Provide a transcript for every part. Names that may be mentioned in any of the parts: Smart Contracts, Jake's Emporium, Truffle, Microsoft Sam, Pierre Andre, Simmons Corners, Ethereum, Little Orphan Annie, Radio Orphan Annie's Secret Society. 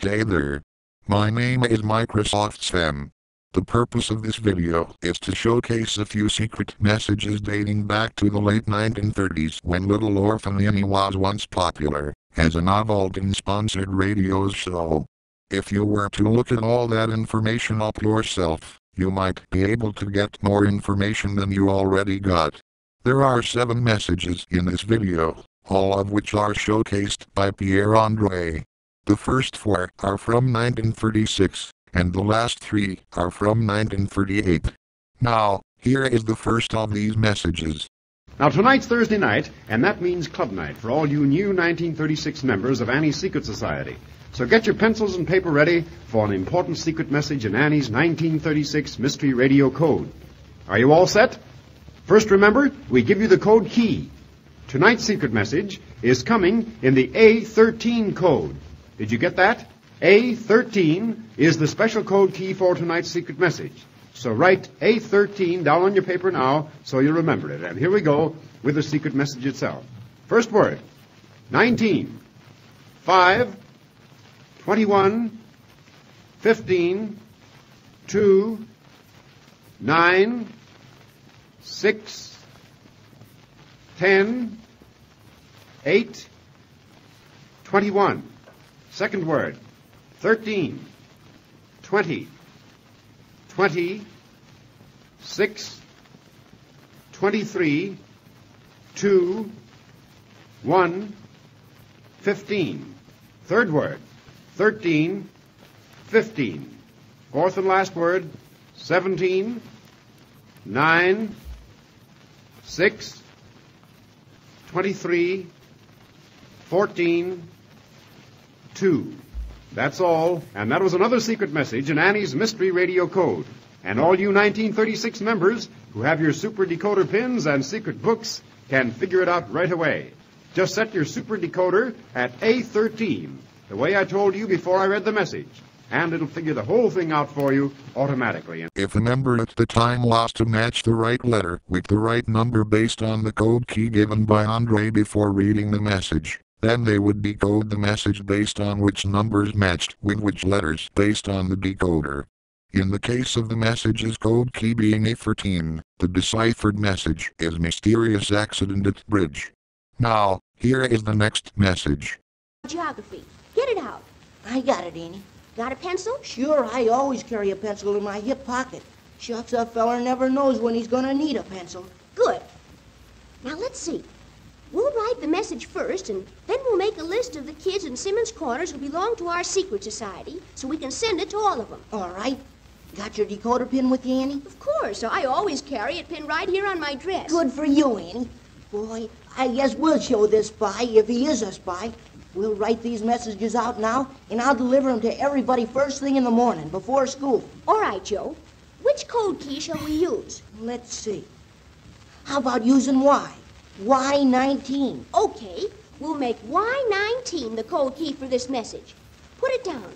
Hey there. My name is Microsoft Sam. The purpose of this video is to showcase a few secret messages dating back to the late 1930s when Little Orphan Annie was once popular as an Ovaltine-sponsored radio show. If you were to look at all that information up yourself, you might be able to get more information than you already got. There are 7 messages in this video, all of which are showcased by Pierre Andre. The first 4 are from 1936, and the last 3 are from 1938. Now, here is the first of these messages. Now, tonight's Thursday night, and that means club night for all you new 1936 members of Annie's Secret Society. So get your pencils and paper ready for an important secret message in Annie's 1936 mystery radio code. Are you all set? First, remember, we give you the code key. Tonight's secret message is coming in the A13 code. Did you get that? A13 is the special code key for tonight's secret message. So write A13 down on your paper now so you remember it. And here we go with the secret message itself. First word, 19, 5, 21, 15, 2, 9, 6, 10, 8, 21. Second word, 13, 20, 20, 6, 23, 2, 1, 15. Third word, 13, 15. Fourth and last word, 17, 9, 6, 23, 14, 2. That's all, and that was another secret message in Annie's Mystery Radio Code. And all you 1936 members who have your super decoder pins and secret books can figure it out right away. Just set your super decoder at A13, the way I told you before I read the message, and it'll figure the whole thing out for you automatically. If a number at the time was to match the right letter with the right number based on the code key given by Andre before reading the message, then they would decode the message based on which numbers matched with which letters based on the decoder. In the case of the message's code key being A13, the deciphered message is Mysterious Accident at Bridge. Now, here is the next message. Geography. Get it out. I got it, Annie. Got a pencil? Sure, I always carry a pencil in my hip pocket. Shucks, a feller never knows when he's gonna need a pencil. Good. Now let's see. We'll write the message first, and then we'll make a list of the kids in Simmons Corners who belong to our secret society, so we can send it to all of them. All right. Got your decoder pin with you, Annie? Of course. I always carry it pinned right here on my dress. Good for you, Annie. Boy, I guess we'll show this spy, if he is a spy. We'll write these messages out now, and I'll deliver them to everybody first thing in the morning, before school. All right, Joe. Which code key shall we use? Let's see. How about using Y? Y19. Okay, we'll make Y19 the code key for this message. Put it down.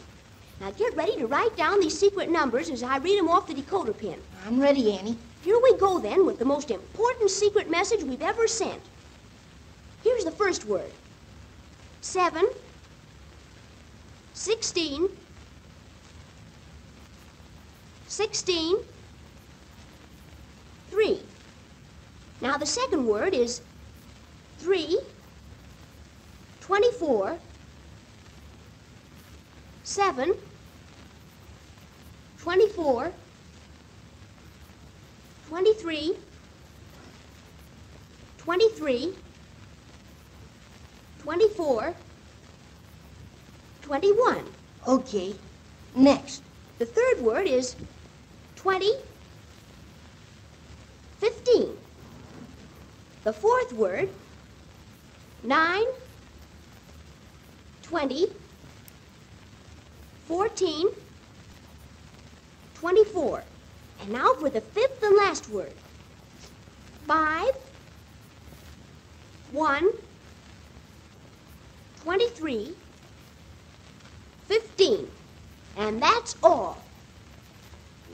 Now get ready to write down these secret numbers as I read them off the decoder pin. I'm ready, Annie. Here we go then with the most important secret message we've ever sent. Here's the first word. 7, 16, 16, 3. Now the second word is 3, 24, 7, 24, 23, 23, 24, 21. Okay, next. The third word is 20, 15. The fourth word, 9, 20, 14, 24. And now for the fifth and last word. 5, 1, 23, 15. And that's all.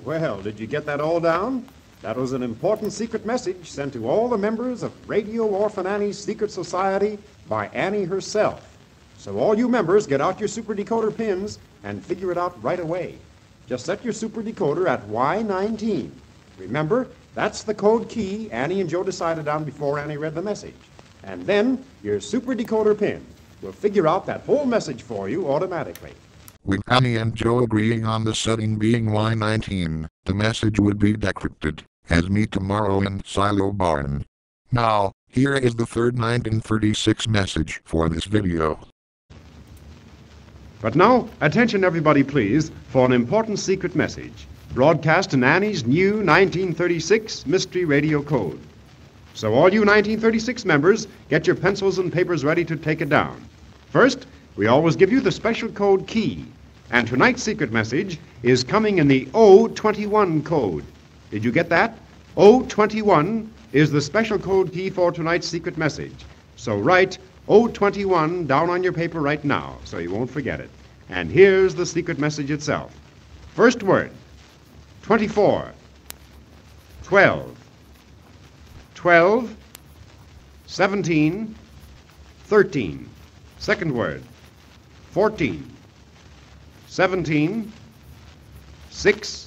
Well, did you get that all down? That was an important secret message sent to all the members of Radio Orphan Annie's Secret Society by Annie herself. So all you members, get out your super decoder pins and figure it out right away. Just set your super decoder at Y19. Remember, that's the code key Annie and Joe decided on before Annie read the message. And then your super decoder pin will figure out that whole message for you automatically. With Annie and Joe agreeing on the setting being Y19, the message would be decrypted as "Meet tomorrow in Silo Barn." Now, here is the third 1936 message for this video. But now, attention everybody please, for an important secret message, broadcast in Annie's new 1936 mystery radio code. So all you 1936 members, get your pencils and papers ready to take it down. First, we always give you the special code key, and tonight's secret message is coming in the 021 code. Did you get that? 021 is the special code key for tonight's secret message. So write 021 down on your paper right now so you won't forget it. And here's the secret message itself. First word, 24, 12, 12, 17, 13. Second word, 14, 17, 6,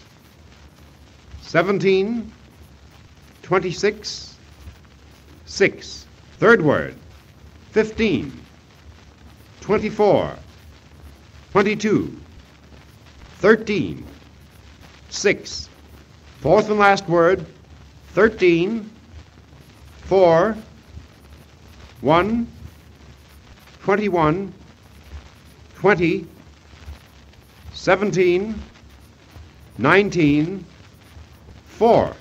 17, 26, 6. Third word, 15, 24, 22, 13, 6. Fourth and last word, 13, 4, 1, 21, 20, 17, 19, 4.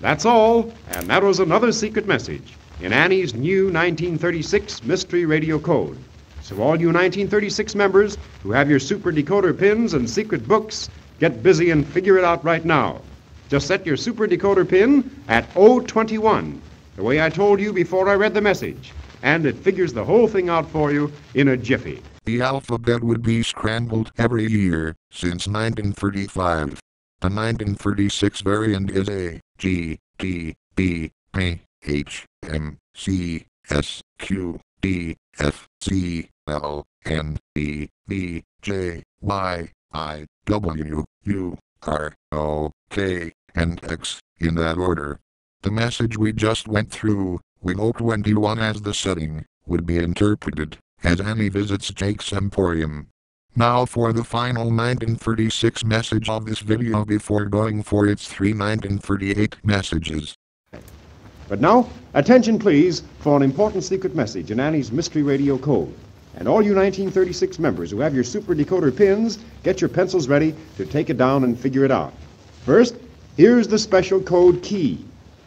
That's all, and that was another secret message in Annie's new 1936 mystery radio code. So all you 1936 members who have your super decoder pins and secret books, get busy and figure it out right now. Just set your super decoder pin at 021, the way I told you before I read the message, and it figures the whole thing out for you in a jiffy. The alphabet would be scrambled every year since 1935. The 1936 variant is A, G, T, B, P, H, M, C, S, Q, D, F, C, L, N, E, V, J, Y, I, W, U, R, O, K, and X, in that order. The message we just went through, with 021 as the setting, would be interpreted as Annie visits Jake's Emporium. Now for the final 1936 message of this video before going for its three 1938 messages. But now, attention please for an important secret message in Annie's mystery radio code. And all you 1936 members who have your super decoder pins, get your pencils ready to take it down and figure it out. First, here's the special code key.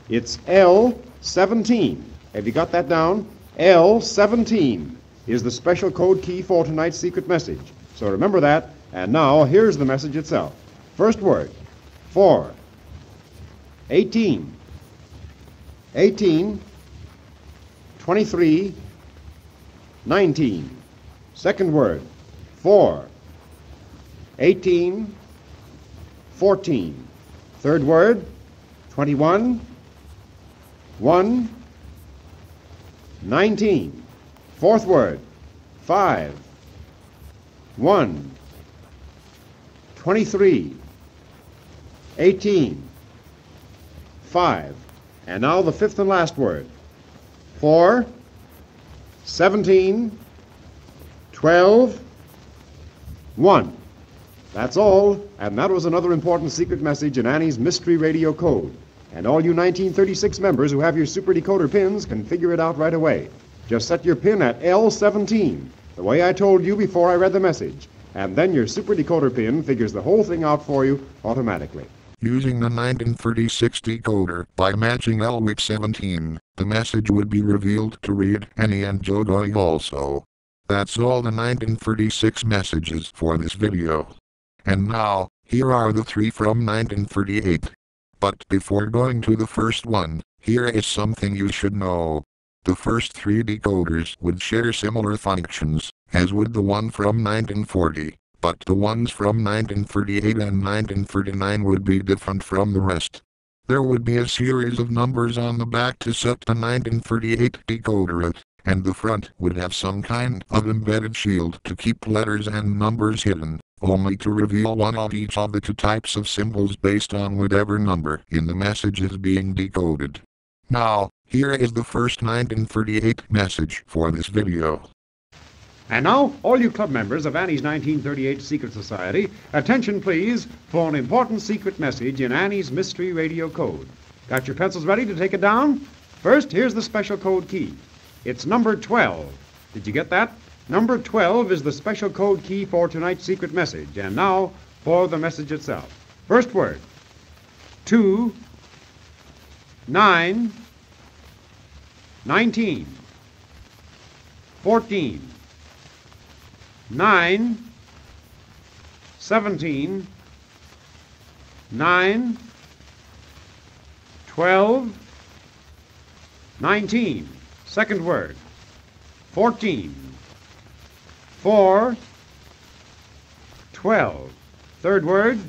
It's L17. Have you got that down? L17 is the special code key for tonight's secret message. So remember that, and now here's the message itself. First word, 4, 18, 18, 23, 19. Second word, 4, 18, 14. Third word, 21, 1, 19. Fourth word, 5, 1, 23, 18, 5. And now the fifth and last word, 4, 17, 12, 1. That's all, and that was another important secret message in Annie's mystery radio code. And all you 1936 members who have your super decoder pins can figure it out right away. Just set your pin at L17, the way I told you before I read the message, and then your super decoder pin figures the whole thing out for you automatically. Using the 1936 decoder, by matching L with 17, the message would be revealed to read Annie and Joe going also. That's all the 1936 messages for this video. And now, here are the three from 1938. But before going to the first one, here is something you should know. The first three decoders would share similar functions, as would the one from 1940, but the ones from 1938 and 1939 would be different from the rest. There would be a series of numbers on the back to set the 1938 decoder at, and the front would have some kind of embedded shield to keep letters and numbers hidden, only to reveal one of each of the two types of symbols based on whatever number in the message is being decoded. Now, here is the first 1938 message for this video. And now, all you club members of Annie's 1938 Secret Society, attention please for an important secret message in Annie's mystery radio code. Got your pencils ready to take it down? First, here's the special code key. It's number 12. Did you get that? Number 12 is the special code key for tonight's secret message. And now, for the message itself. First word. 2, 9, 19, 14, 9, 17, 9, 12, 19. Second word, 14, 4, 12. Third word,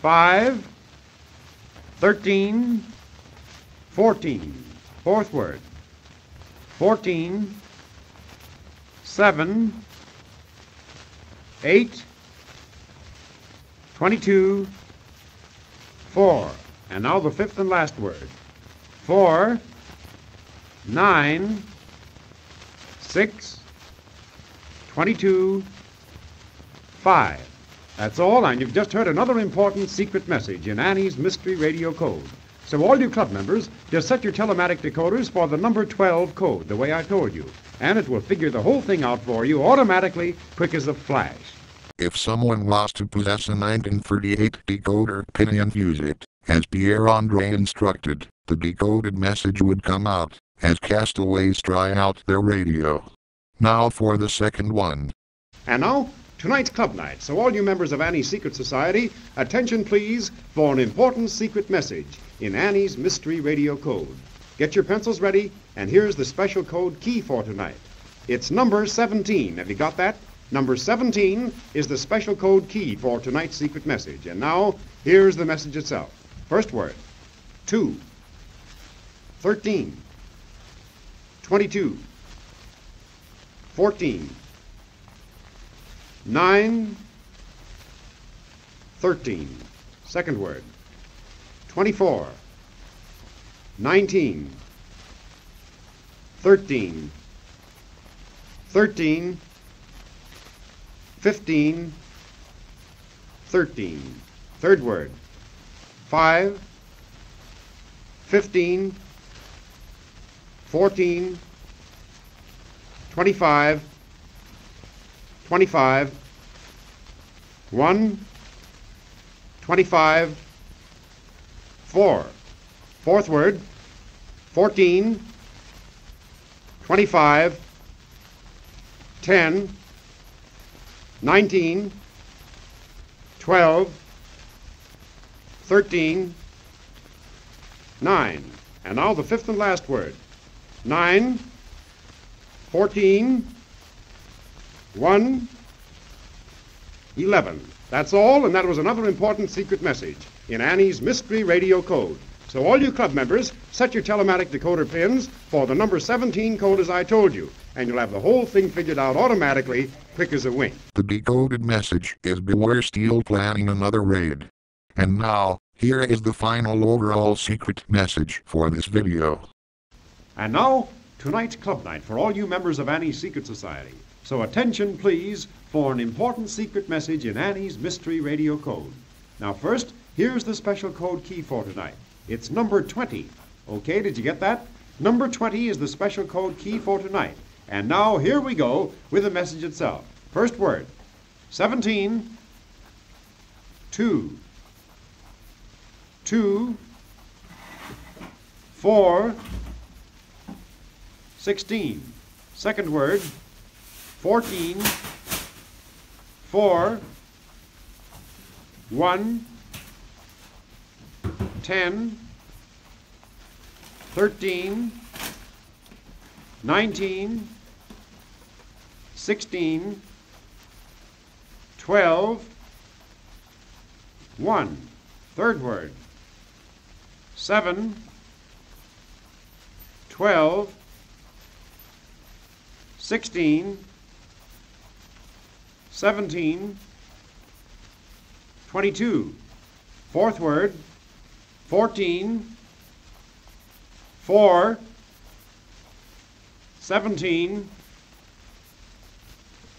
5, 13, 14. Fourth word, 14, 7, 8, 22, 4. And now the fifth and last word, 4, 9, 6, 22, 5. That's all, and you've just heard another important secret message in Annie's mystery radio code. So all you club members, just set your telematic decoders for the number 12 code, the way I told you, and it will figure the whole thing out for you automatically, quick as a flash. If someone wants to possess a 1938 decoder pin and use it, as Pierre Andre instructed, the decoded message would come out, as castaways try out their radio. Now for the second one. And now, tonight's club night, so all you members of Annie's Secret Society, attention please for an important secret message in Annie's mystery radio code. Get your pencils ready, and here's the special code key for tonight. It's number 17. Have you got that? Number 17 is the special code key for tonight's secret message. And now, here's the message itself. First word, 2, 13, 22, 14, 9, 13. Second word, 24, 19, 13, 13, 15, 13. Third word, 5, 15, 14, 25, 25, 1, 25, 4. Fourth word, 14, 25, 10, 19, 12, 13, 9. And now the fifth and last word, 9, 14, 1, 11. That's all, and that was another important secret message in Annie's mystery radio code. So all you club members, set your telematic decoder pins for the number 17 code as I told you, and you'll have the whole thing figured out automatically, quick as a wink. The decoded message is beware steel planning another raid. And now, here is the final overall secret message for this video. And now, tonight's club night for all you members of Annie's Secret Society. So attention please for an important secret message in Annie's mystery radio code. Now first, here's the special code key for tonight. It's number 20. Okay, did you get that? Number 20 is the special code key for tonight. And now here we go with the message itself. First word, 17, 2, 2, 4, 16. Second word, 14, 4, 1, 10, 13, 19, 16, 12, 1. Third word, 7, 12, 16, 17, 22. Fourth word, 14, 4, 17,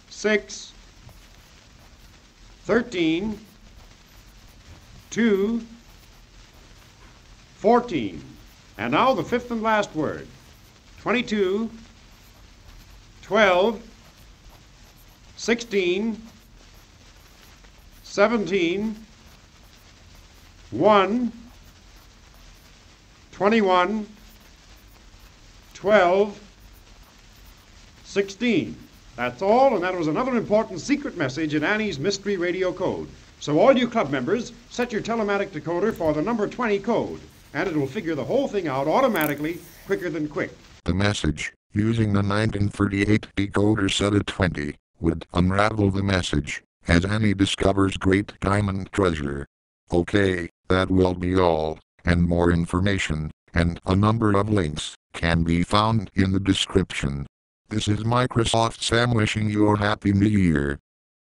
6, 13, 2, 14. And now the fifth and last word, 22, 12, 16, 17, 1, 21, 12, 16. That's all, and that was another important secret message in Annie's Mystery Radio Code. So all you club members, set your telematic decoder for the number 20 code, and it will figure the whole thing out automatically, quicker than quick. The message, using the 1938 decoder set at 20, would unravel the message, as Annie discovers great diamond treasure. Okay, that will be all, and more information, and a number of links, can be found in the description. This is Microsoft Sam wishing you a happy new year.